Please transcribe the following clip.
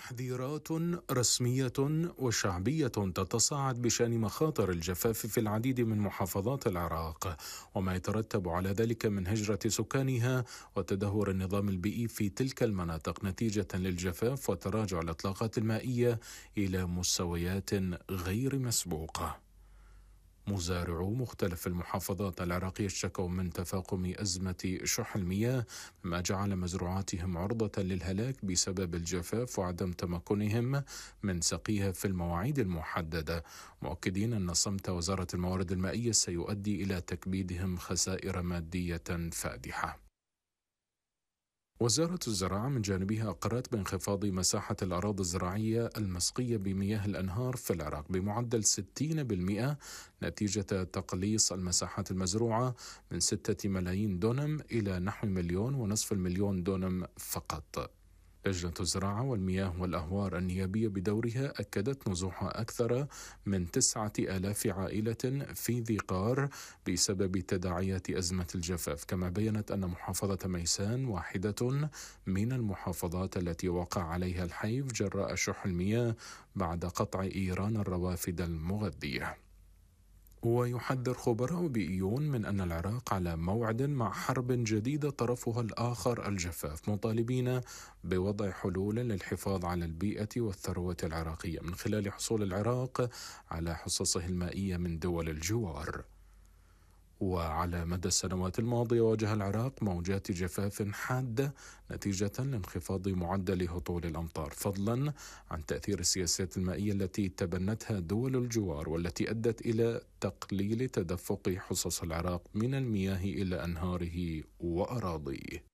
تحذيرات رسمية وشعبية تتصاعد بشأن مخاطر الجفاف في العديد من محافظات العراق وما يترتب على ذلك من هجرة سكانها وتدهور النظام البيئي في تلك المناطق نتيجة للجفاف وتراجع الإطلاقات المائية إلى مستويات غير مسبوقة. مزارعو مختلف المحافظات العراقية اشتكوا من تفاقم أزمة شح المياه مما جعل مزروعاتهم عرضة للهلاك بسبب الجفاف وعدم تمكنهم من سقيها في المواعيد المحددة، مؤكدين أن صمت وزارة الموارد المائية سيؤدي إلى تكبيدهم خسائر مادية فادحة. وزارة الزراعة من جانبها أقرت بانخفاض مساحة الأراضي الزراعية المسقية بمياه الأنهار في العراق بمعدل 60% نتيجة تقليص المساحات المزروعة من 6 ملايين دونم إلى نحو 1.5 مليون دونم فقط. لجنة الزراعة والمياه والأهوار النيابية بدورها أكدت نزوح أكثر من 9,000 عائلة في ذي قار بسبب تداعيات أزمة الجفاف، كما بيّنت أن محافظة ميسان واحدة من المحافظات التي وقع عليها الحيف جراء شح المياه بعد قطع إيران الروافد المغذية. ويحذر خبراء بيئيون من أن العراق على موعد مع حرب جديدة طرفها الآخر الجفاف، مطالبين بوضع حلول للحفاظ على البيئة والثروة العراقية من خلال حصول العراق على حصصه المائية من دول الجوار. وعلى مدى السنوات الماضية واجه العراق موجات جفاف حادة نتيجة لانخفاض معدل هطول الأمطار، فضلا عن تأثير السياسات المائية التي تبنتها دول الجوار والتي أدت إلى تقليل تدفق حصص العراق من المياه إلى أنهاره وأراضيه.